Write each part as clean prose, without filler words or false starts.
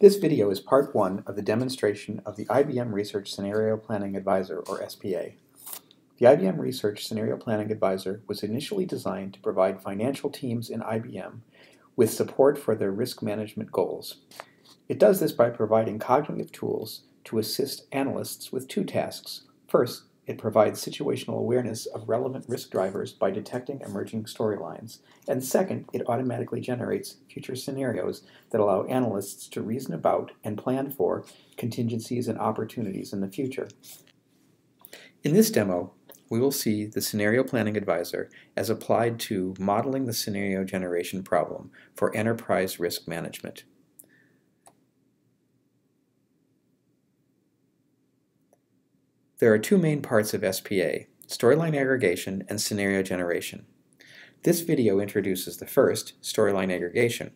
This video is part one of the demonstration of the IBM Research Scenario Planning Advisor, or SPA. The IBM Research Scenario Planning Advisor was initially designed to provide financial teams in IBM with support for their risk management goals. It does this by providing cognitive tools to assist analysts with two tasks. First, it provides situational awareness of relevant risk drivers by detecting emerging storylines. And second, it automatically generates future scenarios that allow analysts to reason about and plan for contingencies and opportunities in the future. In this demo, we will see the Scenario Planning Advisor as applied to modeling the scenario generation problem for enterprise risk management. There are two main parts of SPA, storyline aggregation and scenario generation. This video introduces the first, storyline aggregation,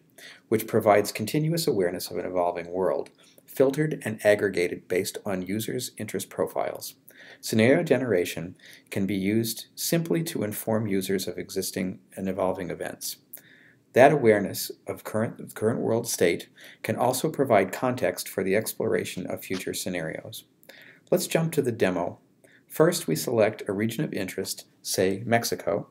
which provides continuous awareness of an evolving world, filtered and aggregated based on users' interest profiles. Scenario generation can be used simply to inform users of existing and evolving events. That awareness of current world state can also provide context for the exploration of future scenarios. Let's jump to the demo. First, we select a region of interest, say Mexico.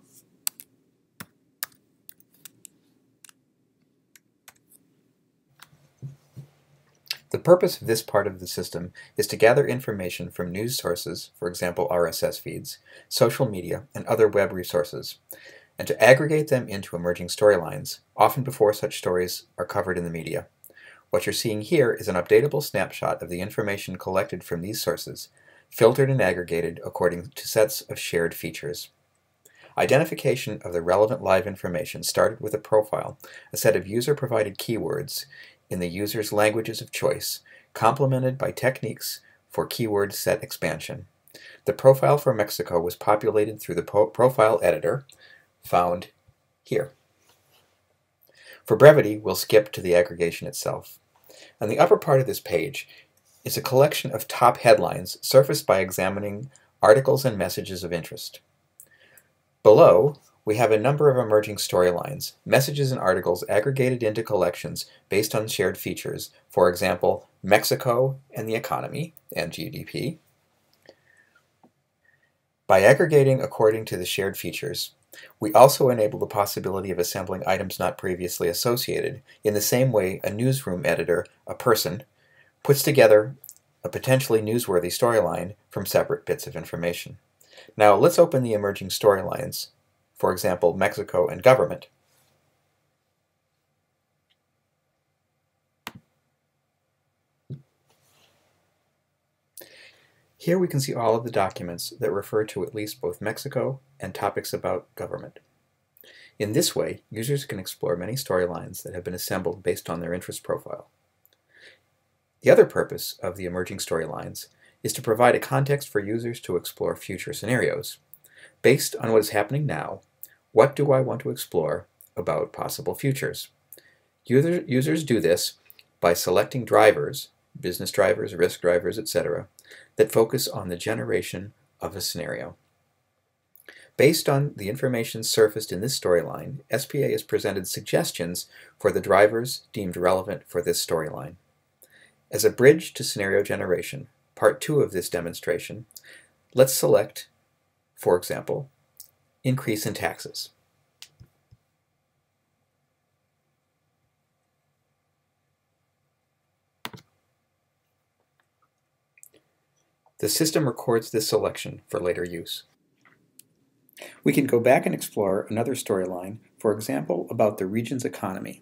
The purpose of this part of the system is to gather information from news sources, for example RSS feeds, social media, and other web resources, and to aggregate them into emerging storylines, often before such stories are covered in the media. What you're seeing here is an updatable snapshot of the information collected from these sources, filtered and aggregated according to sets of shared features. Identification of the relevant live information started with a profile, a set of user-provided keywords in the user's languages of choice, complemented by techniques for keyword set expansion. The profile for Mexico was populated through the profile editor found here. For brevity, we'll skip to the aggregation itself. On the upper part of this page is a collection of top headlines surfaced by examining articles and messages of interest. Below, we have a number of emerging storylines, messages and articles aggregated into collections based on shared features, for example, Mexico and the economy and GDP. By aggregating according to the shared features, we also enable the possibility of assembling items not previously associated in the same way a newsroom editor, a person, puts together a potentially newsworthy storyline from separate bits of information. Now let's open the emerging storylines, for example, Mexico and government. Here we can see all of the documents that refer to at least both Mexico and topics about government. In this way, users can explore many storylines that have been assembled based on their interest profile. The other purpose of the emerging storylines is to provide a context for users to explore future scenarios. Based on what is happening now, what do I want to explore about possible futures? Users do this by selecting drivers, business drivers, risk drivers, etc., that focus on the generation of a scenario. Based on the information surfaced in this storyline, SPA has presented suggestions for the drivers deemed relevant for this storyline. As a bridge to scenario generation, part two of this demonstration, let's select, for example, increase in taxes. The system records this selection for later use. We can go back and explore another storyline, for example, about the region's economy.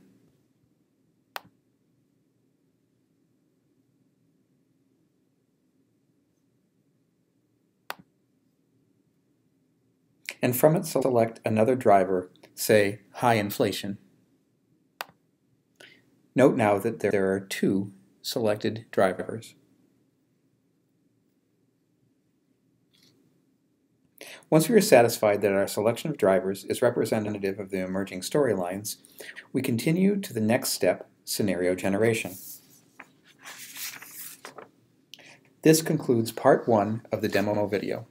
And from it, select another driver, say, high inflation. Note now that there are two selected drivers. Once we are satisfied that our selection of drivers is representative of the emerging storylines, we continue to the next step, scenario generation. This concludes part one of the demo video.